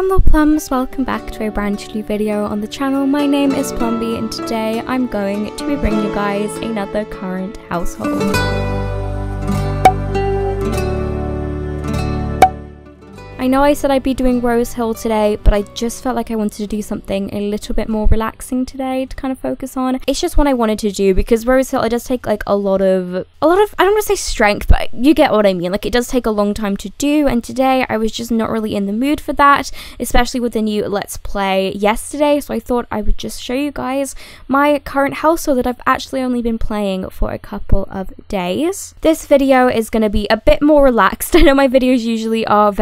Hello Plums, welcome back to a brand new video on the channel. My name is Plumby and today I'm going to be bringing you guys another current household. I know I said I'd be doing Rose Hill today, but I just felt like I wanted to do something a little bit more relaxing today to kind of focus on. It's just what I wanted to do because Rose Hill, it does take like a lot of, I don't want to say strength, but you get what I mean. Like it does take a long time to do, and today I was just not really in the mood for that, especially with the new Let's Play yesterday. So I thought I would just show you guys my current household that I've actually only been playing for a couple of days. This video is going to be a bit more relaxed. I know my videos usually are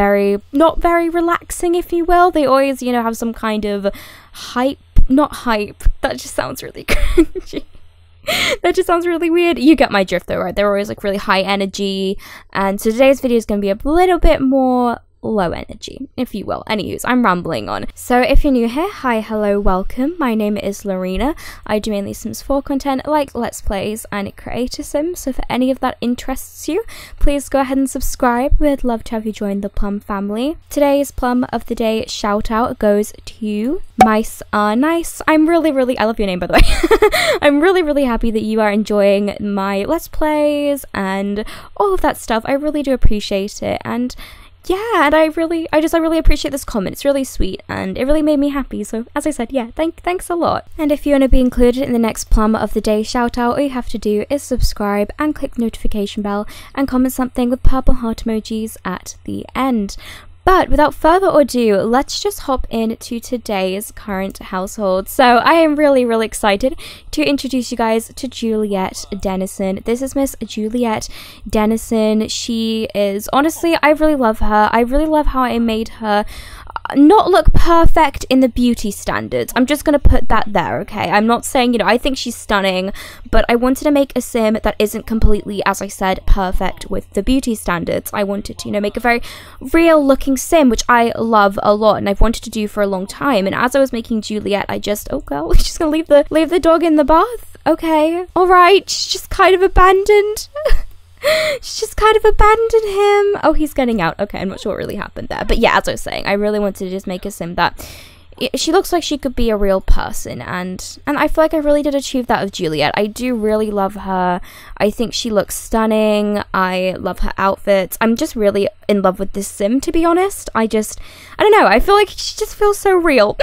not very relaxing, if you will. They always, you know, have some kind of hype, not hype, that just sounds really cringy. That just sounds really weird. You get my drift though, right? They're always like really high energy, and so today's video is going to be a little bit more low energy, if you will. Anyways, I'm rambling on. So if you're new here, hi, hello, welcome. My name is Lorena. I do mainly Sims 4 content like Let's Plays and Creator Sims, so if any of that interests you, please go ahead and subscribe. We'd love to have you join the Plum family. Today's Plum of the Day shout out goes to you. Mice are nice. I'm really I love your name, by the way. I'm really happy that you are enjoying my Let's Plays and all of that stuff. I really do appreciate it, and yeah, and I really appreciate this comment. It's really sweet and it really made me happy. So as I said, yeah, thanks a lot. And if you want to be included in the next Plum of the Day shout out, all you have to do is subscribe and click the notification bell and comment something with purple heart emojis at the end. But without further ado, let's just hop into today's current household. So I am really excited to introduce you guys to Juliette Dennison. This is Miss Juliette Dennison. She is, honestly, I really love her. I really love how I made her not look perfect in the beauty standards. I'm just gonna put that there, okay? I'm not saying, you know, I think she's stunning, but I wanted to make a sim that isn't completely, as I said, perfect with the beauty standards. I wanted to, you know, make a very real looking sim, which I love a lot and I've wanted to do for a long time. And as I was making Juliette, I just, oh girl, she's just gonna leave the dog in the bath, okay? All right, she's just kind of abandoned. She just kind of abandoned him. Oh, he's getting out. Okay, I'm not sure what really happened there. But yeah, as I was saying, I really wanted to just make a sim that she looks like she could be a real person, and I feel like I really did achieve that with Juliette. I do really love her. I think she looks stunning. I love her outfits. I'm just really in love with this sim, to be honest. I don't know. I feel like she just feels so real.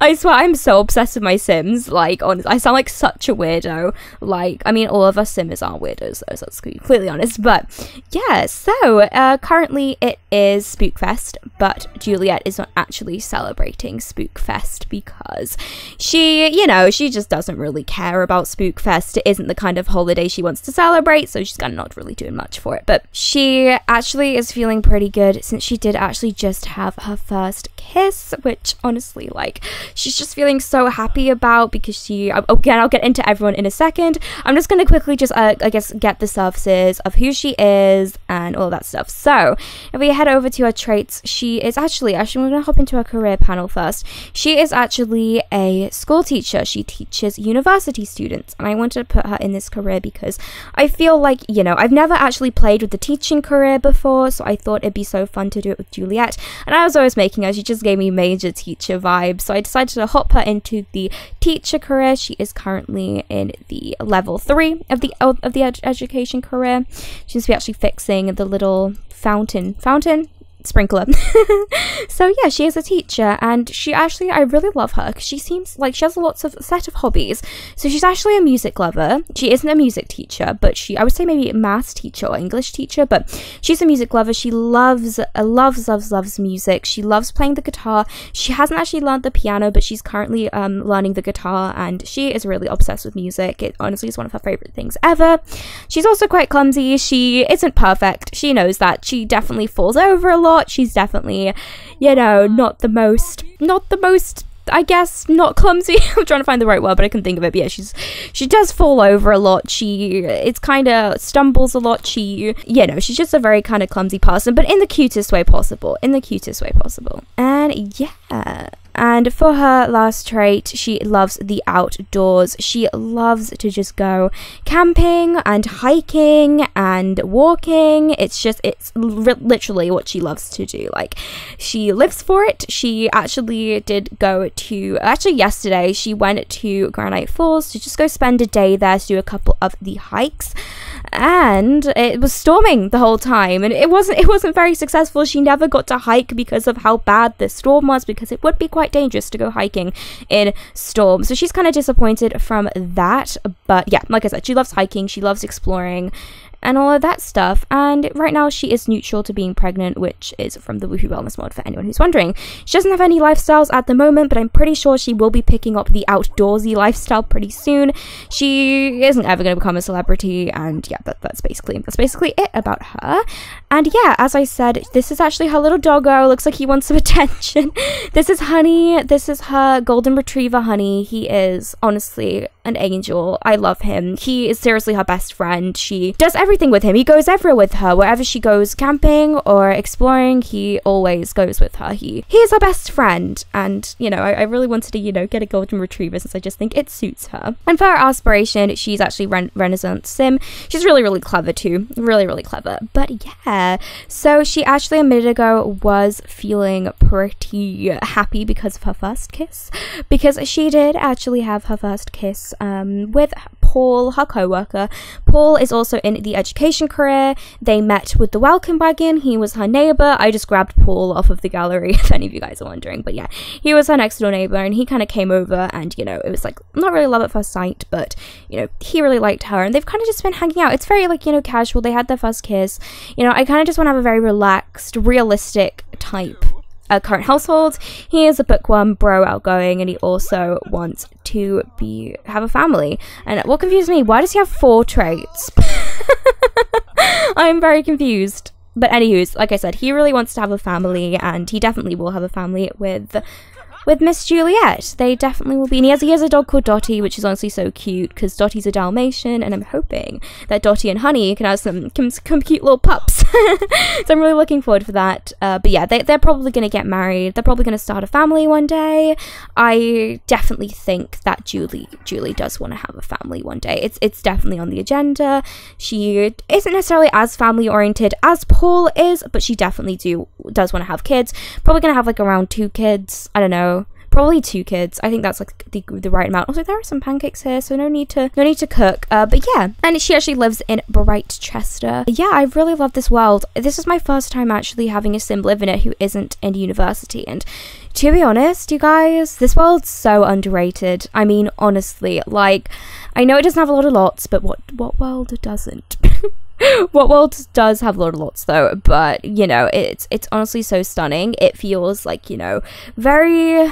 I swear I'm so obsessed with my Sims, like, honestly, I sound like such a weirdo. Like, I mean, all of us Simmers are weirdos, though, so that's completely honest, but yeah, so, currently it is Spookfest, but Juliette is not actually celebrating Spookfest because she, you know, she just doesn't really care about Spookfest. It isn't the kind of holiday she wants to celebrate, so she's kind of not really doing much for it, but she actually is feeling pretty good since she did actually just have her first kiss, which, honestly, like, she's just feeling so happy about because she, again, I'll get into everyone in a second. I'm just going to quickly just, I guess, get the surfaces of who she is and all that stuff. So if we head over to her traits, she is actually, we're going to hop into her career panel first. She is actually a school teacher. She teaches university students, and I wanted to put her in this career because I feel like, you know, I've never actually played with the teaching career before, so I thought it'd be so fun to do it with Juliette. And as I was making her, she just gave me major teacher vibes. So I decided to hop her into the teacher career. She is currently in the level 3 of the education career. She seems to be actually fixing the little fountain sprinkler. So yeah, she is a teacher, and she actually, I really love her because she seems like she has a set of hobbies. So she's actually a music lover. She isn't a music teacher, but she, I would say maybe a maths teacher or English teacher, but she's a music lover. She loves music. She loves playing the guitar. She hasn't actually learned the piano, but she's currently learning the guitar, and she is really obsessed with music. It honestly is one of her favorite things ever. She's also quite clumsy. She isn't perfect. She knows that. She definitely falls over a lot. She's definitely, you know, not the most, I guess, not clumsy. I'm trying to find the right word, but I can think of it. But yeah, she does fall over a lot. It's kind of stumbles a lot. You know, she's just a very kind of clumsy person, but in the cutest way possible. And yeah. And for her last trait, she loves the outdoors. She loves to just go camping and hiking and walking. It's literally what she loves to do. Like, she lives for it. She actually did go to, yesterday, she went to Granite Falls to just go spend a day there to do a couple of the hikes. And it was storming the whole time, and it wasn't very successful. She never got to hike because of how bad the storm was, because it would be quite dangerous to go hiking in storm. So she's kind of disappointed from that, but yeah, like I said, she loves hiking, she loves exploring and all of that stuff. And right now she is neutral to being pregnant, which is from the Woohoo Wellness mod for anyone who's wondering. She doesn't have any lifestyles at the moment, but I'm pretty sure she will be picking up the outdoorsy lifestyle pretty soon. She isn't ever going to become a celebrity, and yeah, that's basically it about her. And yeah, as I said, this is actually her little doggo. Looks like he wants some attention. This is Honey. This is her golden retriever, Honey. He is honestly an angel. I love him. He is seriously her best friend. She does everything with him. He goes everywhere with her. Wherever she goes camping or exploring, he always goes with her. He is her best friend. And, you know, I really wanted to, you know, get a golden retriever since I just think it suits her. And for her aspiration, she's actually Renaissance Sim. She's really, really clever too. Really, really clever. But yeah. So she actually a minute ago was feeling pretty happy because of her first kiss. Because she did actually have her first kiss with Paul, her co-worker. Paul is also in the education career. They met with the welcome wagon. He was her neighbor. I just grabbed Paul off of the gallery if any of you guys are wondering, but yeah, he was her next door neighbor, and he kind of came over, and you know, it was like not really love at first sight, but you know, he really liked her, and they've kind of just been hanging out. It's very, like, you know, casual. They had their first kiss. You know, I kind of just want to have a very relaxed, realistic type current household. He is a bookworm, bro, outgoing, and he also wants to have a family. And what confused me, why does he have 4 traits? I'm very confused. But anywho's, like I said, he really wants to have a family, and he definitely will have a family with Miss Juliette. They definitely will be. And he has a dog called Dottie, which is honestly so cute because Dottie's a Dalmatian, and I'm hoping that Dottie and Honey can have some cute little pups. So I'm really looking forward for that. But yeah, they're probably going to get married. They're probably going to start a family one day. I definitely think that Julie does want to have a family one day. It's definitely on the agenda. She isn't necessarily as family oriented as Paul is, but she definitely does want to have kids. Probably going to have like around 2 kids. I don't know. Probably 2 kids. I think that's like the right amount. Also, there are some pancakes here, so no need to cook. But yeah, and she actually lives in Britechester. Yeah, I really love this world. This is my first time actually having a sim live in it who isn't in university, and to be honest, you guys, this world's so underrated. I mean, honestly, like, I know it doesn't have a lot of lots, but what world doesn't? What world does have a lot of lots though, but you know, it's honestly so stunning. It feels like, you know, very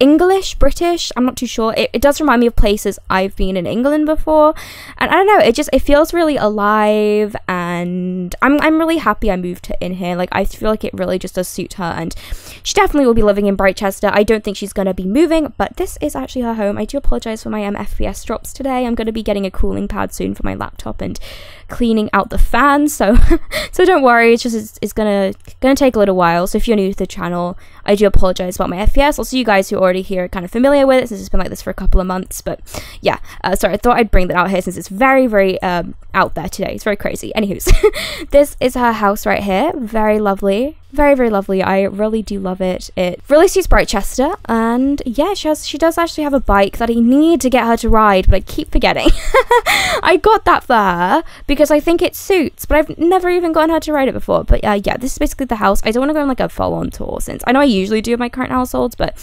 English, British, I'm not too sure. It does remind me of places I've been in England before, and I don't know, it feels really alive, and I'm really happy I moved her in here. Like, I feel like it really just does suit her, and she definitely will be living in Britechester. I don't think she's going to be moving, but this is actually her home. I do apologise for my FPS drops today. I'm going to be getting a cooling pad soon for my laptop and cleaning out the fan, so don't worry, it's gonna take a little while. So if you're new to the channel, I do apologise about my FPS. Also, you guys who are already here are kind of familiar with it since it's been like this for a couple of months, but yeah, sorry, I thought I'd bring that out here since it's very, very out there today. It's very crazy. Anywho's, this is her house right here. Very lovely, very, very lovely. I really do love it. It really suits Britechester, and yeah, she does actually have a bike that I need to get her to ride, but I keep forgetting. I got that for her because I think it suits, but I've never even gotten her to ride it before. But yeah, this is basically the house. I don't want to go on like a full-on tour since I know I usually do in my current households, but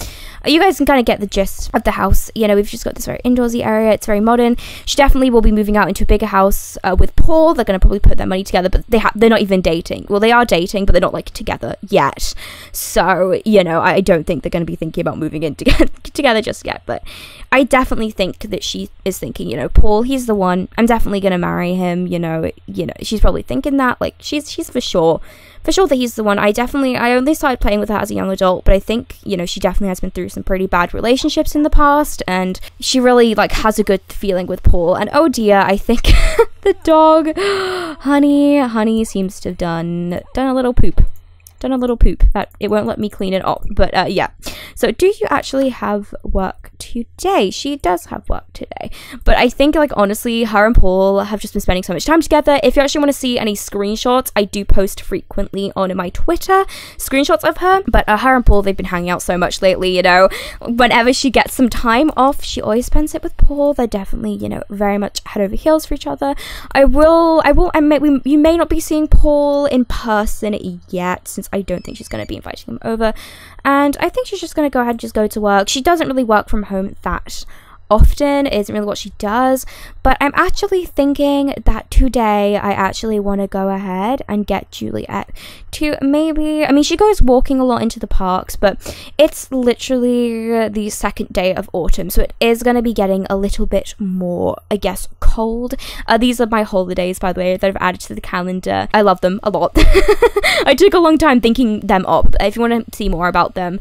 you guys can kind of get the gist of the house. You know, we've just got this very indoorsy area. It's very modern. She definitely will be moving out into a bigger house with Paul. They're going to probably put their money together, but they're not even dating. Well, they are dating, but they're not like together yet. So, you know, I don't think they're going to be thinking about moving in together just yet, but I definitely think that she is thinking, you know, Paul, he's the one. I'm definitely going to marry him, you know, she's probably thinking that. Like, she's for sure that he's the one. I only started playing with her as a young adult, but I think, you know, she definitely has been through some pretty bad relationships in the past, and she really like has a good feeling with Paul. And oh dear, I think the dog honey seems to have done a little poop. That it won't let me clean it up, but yeah, So do you actually have work today? She does have work today. But I think, like, honestly, her and Paul have just been spending so much time together. If you actually want to see any screenshots, I do post frequently on my Twitter screenshots of her. But her and Paul, they've been hanging out so much lately, you know. Whenever she gets some time off, she always spends it with Paul. They're definitely, you know, very much head over heels for each other. You may not be seeing Paul in person yet, since I don't think she's going to be inviting him over. And I think she's just going to go ahead and just go to work. She doesn't really work from home that often, isn't really what she does. But I'm actually thinking that today I actually want to go ahead and get Juliette to maybe, I mean, she goes walking a lot into the parks, but it's literally the second day of autumn, so it is going to be getting a little bit more, I guess, cold. These are my holidays, by the way, that I've added to the calendar. I love them a lot. I took a long time thinking them up. If you want to see more about them,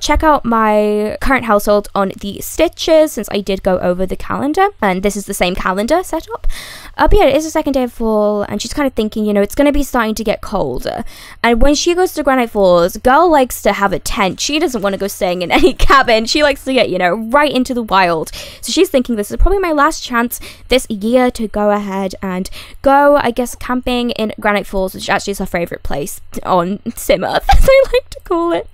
check out my current household on the Stitches, since I did go over the calendar, and this is the same calendar setup. But yeah, it is the second day of fall, and she's kind of thinking, you know, it's going to be starting to get colder. And when she goes to Granite Falls, girl likes to have a tent. She doesn't want to go staying in any cabin. She likes to get, you know, right into the wild. So she's thinking this is probably my last chance this year to go ahead and go, I guess, camping in Granite Falls, which actually is her favorite place on Sim Earth, as I like to call it.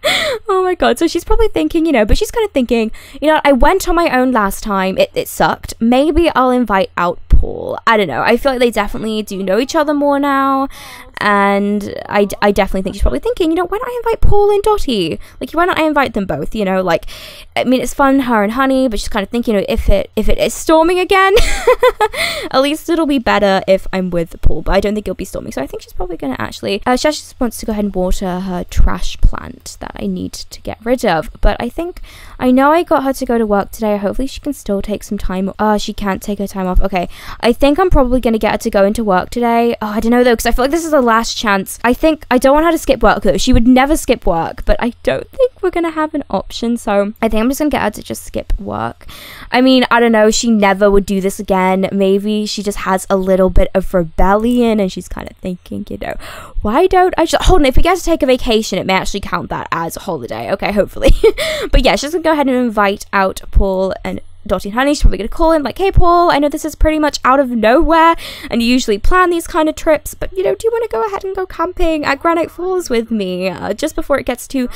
Oh my god. So she's probably thinking, you know, but she's kind of thinking, you know, I went on my own last time. It sucked. Maybe I'll invite out Paul. I don't know. I feel like they definitely do know each other more now. And I definitely think she's probably thinking, you know, why don't I invite Paul and Dottie? Like, why don't I invite them both? You know, like, I mean, it's fun, her and Honey, but she's kind of thinking, you know, if it is storming again, at least it'll be better if I'm with Paul. But I don't think it'll be storming, so I think she's probably going to actually, she actually wants to go ahead and water her trash plant that I need to get rid of. But I think, I know I got her to go to work today. Hopefully she can still take some time. She can't take her time off. Okay, I think I'm probably going to get her to go into work today. Oh, I don't know though, because I feel like this is a last chance. I think I don't want her to skip work though. She would never skip work, but I don't think we're gonna have an option, so I think I'm just gonna get her to just skip work. I mean, I don't know, she never would do this again. Maybe she just has a little bit of rebellion and she's kind of thinking, you know, why don't I just hold on, if we get to take a vacation, it may actually count that as a holiday. Okay, hopefully. But yeah, she's gonna go ahead and invite out Paul and Dottie and Honey. She's probably gonna call him like, hey Paul, I know this is pretty much out of nowhere and you usually plan these kind of trips, but you know, do you want to go ahead and go camping at Granite Falls with me just before it gets too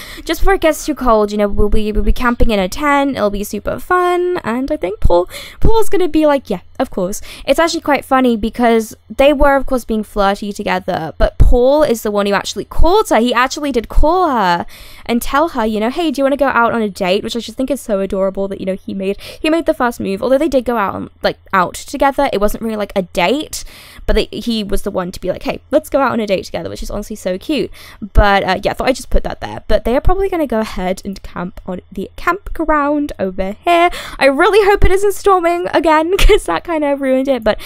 cold? You know, we'll be camping in a tent. It'll be super fun. And I think Paul's gonna be like, yeah, of course. It's actually quite funny because they were of course being flirty together, but Paul is the one who actually called her. He actually did call her and tell her, you know, hey, do you want to go out on a date? Which I just think is so adorable that, you know, he made the first move. Although they did go out on, like, out together, it wasn't really like a date, but he was the one to be like, hey, let's go out on a date together, which is honestly so cute. But yeah, I thought I'd just put that there. But they are probably going to go ahead and camp on the campground over here. I really hope it isn't storming again, because that kind of ruined it. But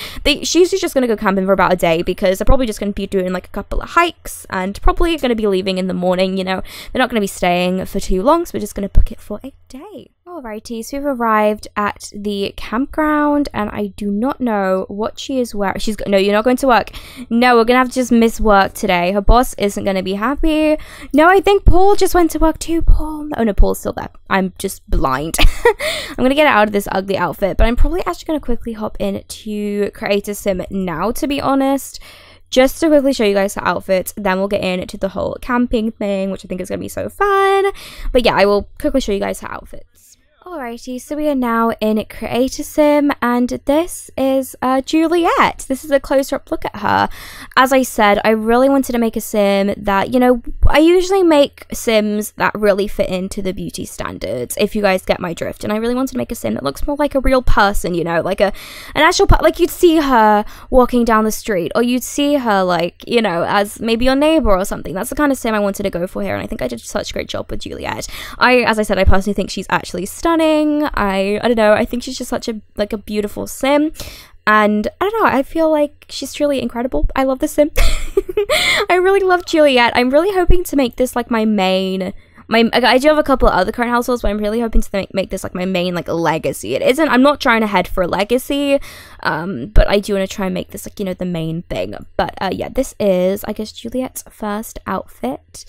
she's just going to go camping for about a day, because they're probably just going to be doing like a couple of hikes and probably going to be leaving in the morning. You know, they're not going to be staying for too long, so we're just going to book it for a day. Alrighty, so we've arrived at the campground and I do not know what she is wearing. She's got, no, you're not going to work. No, we're gonna have to just miss work today. Her boss isn't gonna be happy. No, I think Paul just went to work too. Paul, oh no, Paul's still there. I'm just blind. I'm gonna get out of this ugly outfit, but I'm probably actually gonna quickly hop in to Creator Sim now, to be honest, just to quickly show you guys the outfits, then we'll get into the whole camping thing, which I think is gonna be so fun. But yeah, I will quickly show you guys her outfits. Alrighty, so we are now in Creator Sim, and this is Juliette. This is a closer-up look at her. As I said, I really wanted to make a sim that, you know, I usually make sims that really fit into the beauty standards, if you guys get my drift. And I really wanted to make a sim that looks more like a real person, you know, like an actual, like you'd see her walking down the street, or you'd see her, like, you know, as maybe your neighbor or something. That's the kind of sim I wanted to go for here, and I think I did such a great job with Juliette. As I said, I personally think she's actually stunning. I don't know, I think she's just such a beautiful sim, and I don't know, I feel like she's truly incredible. I love this sim. I really love Juliette. I'm really hoping to make this like my main I do have a couple of other current households, but I'm really hoping to make this like my main like legacy. It isn't, I'm not trying to head for a legacy, but I do want to try and make this like, you know, the main thing. But yeah, this is, I guess, Juliette's first outfit.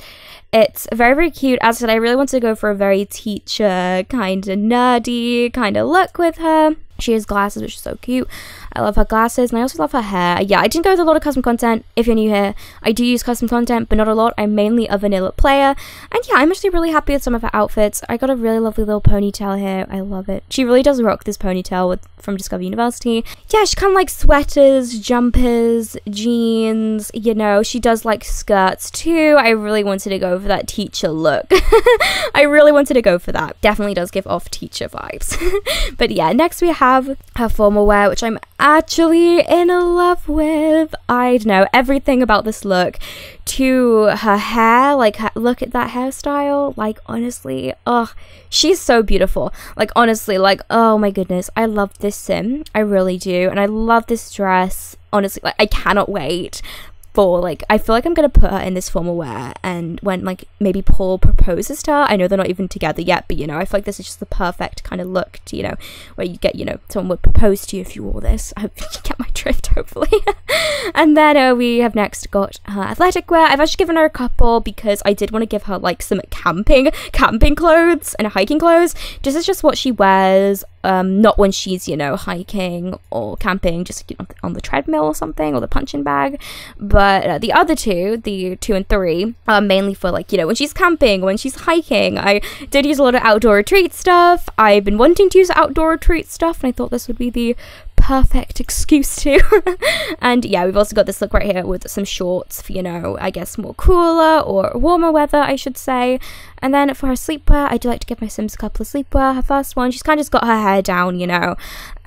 It's very, very cute. As I said, I really want to go for a very teacher kind of nerdy kind of look with her. She has glasses, which is so cute. I love her glasses, and I also love her hair. Yeah, I didn't go with a lot of custom content. If you're new here, I do use custom content, but not a lot. I'm mainly a vanilla player. And yeah, I'm actually really happy with some of her outfits. I got a really lovely little ponytail here. I love it. She really does rock this ponytail from Discover University. Yeah, she kind of likes sweaters, jumpers, jeans, you know. She does like skirts too. I really wanted to go for that teacher look. I really wanted to go for that. Definitely does give off teacher vibes. But yeah, next we have her formal wear, which I'm actually in love with. I don't know, everything about this look, to her hair, like look at that hairstyle, like honestly, oh, she's so beautiful, like honestly, like, oh my goodness, I love this Sim, I really do. And I love this dress, honestly, like I cannot wait for, like, I feel like I'm gonna put her in this formal wear, and when like maybe Paul proposes to her, I know they're not even together yet, but you know, I feel like this is just the perfect kind of look to, you know, where you get, you know, someone would propose to you if you wore this. I hope you get my drift, hopefully. And then we have next got her athletic wear. I've actually given her a couple because I did want to give her like some camping clothes and hiking clothes. This is just what she wears, not when she's, you know, hiking or camping, just, you know, on the treadmill or something, or the punching bag. But the other two, the 2 and 3, are mainly for like, you know, when she's camping, when she's hiking. I did use a lot of outdoor retreat stuff. I've been wanting to use outdoor retreat stuff, and I thought this would be the perfect excuse to. And yeah, we've also got this look right here with some shorts for, you know, I guess more cooler or warmer weather, I should say. And then for her sleepwear, I do like to give my Sims a couple of sleepwear. Her first one, she's kind of just got her hair down, you know,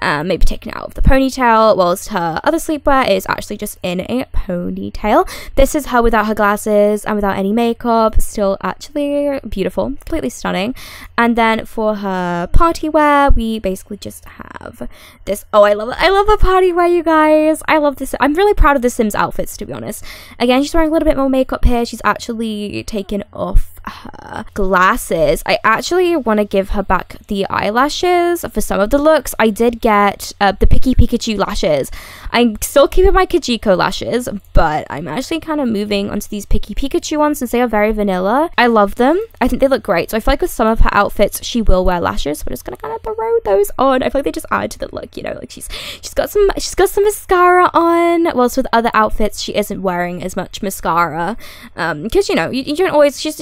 maybe taken out of the ponytail, whilst her other sleepwear is actually just in a ponytail. This is her without her glasses and without any makeup, still actually beautiful, completely stunning. And then for her party wear, we basically just have this. Oh, I love her party wear, you guys. I love this. I'm really proud of the Sims outfits, to be honest. Again, she's wearing a little bit more makeup here. She's actually taken off her glasses. I actually want to give her back the eyelashes for some of the looks. I did get the Pickypikachu lashes. I'm still keeping my Kajiko lashes, but I'm actually kind of moving onto these Pickypikachu ones since they are very vanilla. I love them. I think they look great. So I feel like with some of her outfits, she will wear lashes. We're just gonna kind of throw those on. I feel like they just add to the look, you know, like she's got some mascara on, whilst with other outfits she isn't wearing as much mascara, because, you know, you don't always, she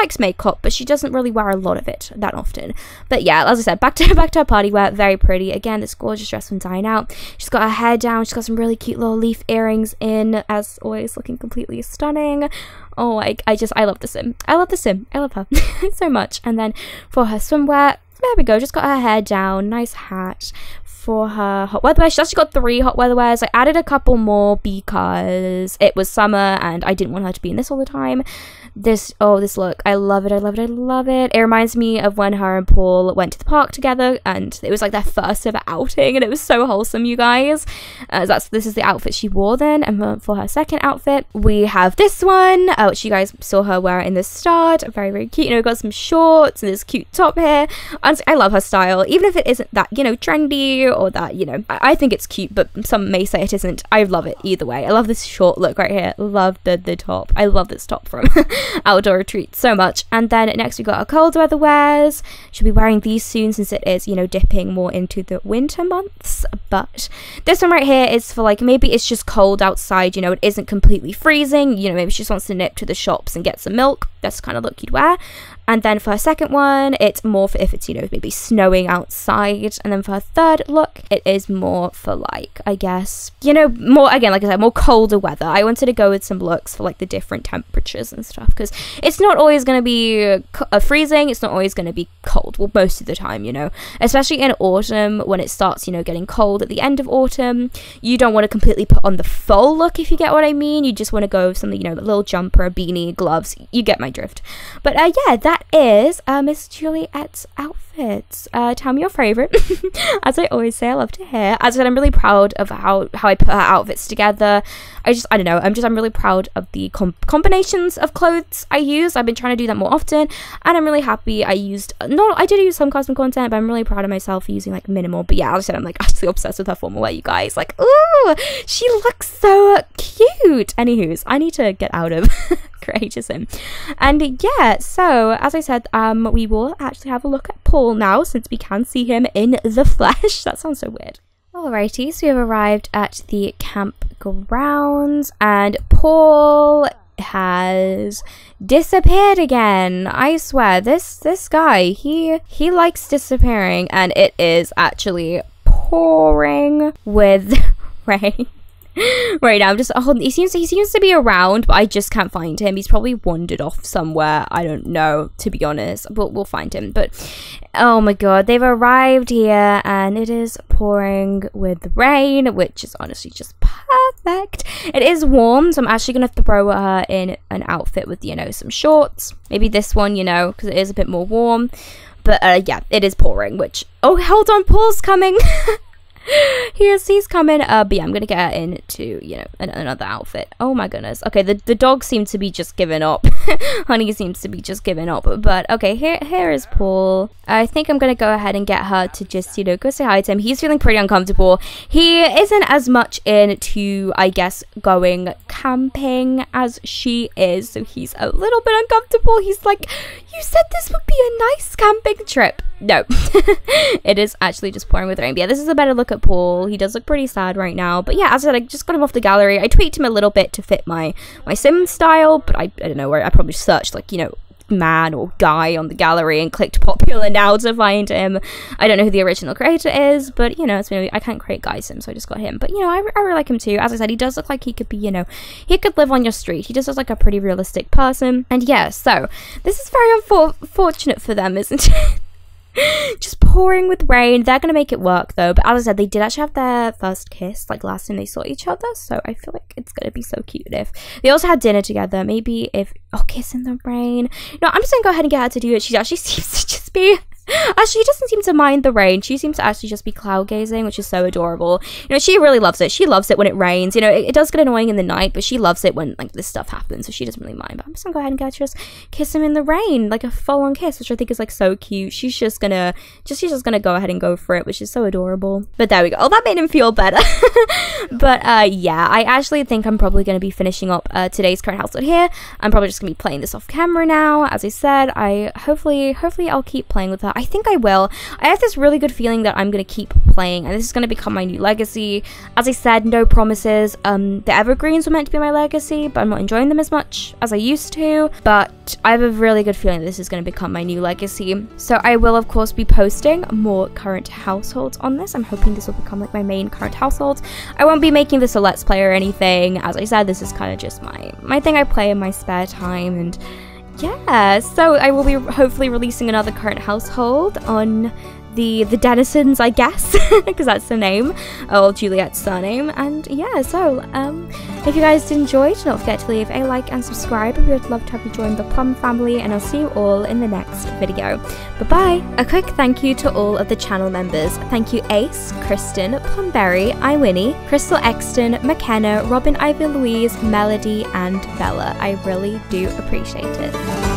likes makeup, but she doesn't really wear a lot of it that often. But yeah, as I said, back to her party wear, very pretty. Again, this gorgeous dress from Dine Out. She's got her hair down. She's got some really cute little leaf earrings in, as always, looking completely stunning. Oh, I love the Sim. I love the Sim. I love her so much. And then for her swimwear, there we go. Just got her hair down. Nice hat. For her hot weather wear, she's actually got 3 hot weather wears. I added a couple more because it was summer and I didn't want her to be in this all the time. This, oh, this look, I love it, I love it, I love it. It reminds me of when her and Paul went to the park together, and it was like their first ever outing, and it was so wholesome, you guys. This is the outfit she wore then. And for her second outfit, we have this one, which you guys saw her wear in the start. Very, very cute. You know, we've got some shorts and this cute top here. Honestly, I love her style, even if it isn't that, you know, trendy, or that, you know, I think it's cute, but some may say it isn't. I love it either way. I love this short look right here. Love the top. I love this top from Outdoor Retreat so much. And then next we got our cold weather wears. She'll be wearing these soon since it is, you know, dipping more into the winter months. But this one right here is for like, maybe it's just cold outside, you know, it isn't completely freezing, you know, maybe she just wants to nip to the shops and get some milk. That's the kind of look you'd wear. And then for her second one, it's more for if it's, you know, maybe snowing outside. And then for her third look, it is more for like, I guess, you know, more, again, like I said, more colder weather. I wanted to go with some looks for like the different temperatures and stuff, because it's not always going to be freezing. It's not always going to be cold. Well, most of the time, you know, especially in autumn when it starts, you know, getting cold at the end of autumn. You don't want to completely put on the full look, if you get what I mean. You just want to go with something, you know, a little jumper, a beanie, gloves. You get my drift. But yeah, that that is Miss Juliette's outfits. Tell me your favorite. As I always say, I love to hear. As I said, I'm really proud of how I put her outfits together. I don't know, I'm really proud of the combinations of clothes I use. I've been trying to do that more often, and I'm really happy I used, I did use some custom content, but I'm really proud of myself for using like minimal. But yeah, as I said, I'm like actually obsessed with her formal wear, you guys. Like, ooh, she looks so cute. Anywho's, I need to get out of creatism. And yeah, so as I said, we will actually have a look at Paul now, since we can see him in the flesh. That sounds so weird. Alrighty, so we have arrived at the campgrounds, and Paul has disappeared again. I swear, this guy, he likes disappearing, and it is actually pouring with rain. Right now, I'm just holding. He seems to be around, but I just can't find him. He's probably wandered off somewhere. I don't know, to be honest, but we'll find him. But oh my god, they've arrived here, and it is pouring with rain, which is honestly just perfect. It is warm, so I'm actually gonna throw her in an outfit with, you know, some shorts, maybe this one, you know, because it is a bit more warm. But yeah, it is pouring. Which, oh, hold on, Paul's coming. He's coming. But yeah, I'm gonna get her into, you know, another outfit. Oh my goodness. Okay, the dog seems to be just giving up. Honey seems to be just giving up. But okay, here is Paul. I think I'm gonna go ahead and get her to just, you know, go say hi to him. He's feeling pretty uncomfortable. He isn't as much into, I guess, going camping as she is, so he's a little bit uncomfortable. He's like, you said this would be a nice camping trip. No. It is actually just pouring with rain. But yeah, this is a better look at Paul. He does look pretty sad right now. But yeah, as I said, I just got him off the gallery. I tweaked him a little bit to fit my sim style, but I don't know where. I probably searched, like, you know, man or guy on the gallery and clicked popular now to find him. I don't know who the original creator is, but you know, it's been, I can't create guy sims, so I just got him. But you know, I really like him too. As I said, he does look like he could be, you know, he could live on your street. He just looks like a pretty realistic person. And yeah, so this is very unfortunate for them, isn't it? Just pouring with rain. They're gonna make it work though. But as I said, they did actually have their first kiss like last time they saw each other, so I feel like it's gonna be so cute if they also had dinner together. Maybe if, oh, kiss in the rain. No, I'm just gonna go ahead and get her to do it. She actually seems to just be, actually doesn't seem to mind the rain. She seems to actually just be cloud gazing, which is so adorable. You know, she really loves it. She loves it when it rains. You know, it does get annoying in the night, but she loves it when like this stuff happens, so she doesn't really mind. But I'm just gonna go ahead and get her to just kiss him in the rain, like a full-on kiss, which I think is like so cute. She's just gonna go ahead and go for it, which is so adorable. But there we go. Oh, that made him feel better. But yeah, I actually think I'm probably gonna be finishing up today's current household here. I'm probably just gonna be playing this off camera now. As I said, I hopefully I'll keep playing with her. I think I will. I have this really good feeling that I'm going to keep playing, and this is going to become my new legacy. As I said, no promises. The evergreens were meant to be my legacy, but I'm not enjoying them as much as I used to. But I have a really good feeling that this is going to become my new legacy. So I will, of course, be posting more current households on this. I'm hoping this will become like my main current household. I won't be making this a let's play or anything. As I said, this is kind of just my thing I play in my spare time. And yeah, so I will be hopefully releasing another current household on the Dennisons, I guess, because that's the name, or Juliette's surname. And yeah, so if you guys enjoyed, don't forget to leave a like and subscribe. We would love to have you join the Plum family, and I'll see you all in the next video. Bye-bye. A quick thank you to all of the channel members. Thank you Ace, Kristen, Plumberry, iWinnie, Crystal Exton, McKenna, Robin Ivy Louise, Melody, and Bella. I really do appreciate it.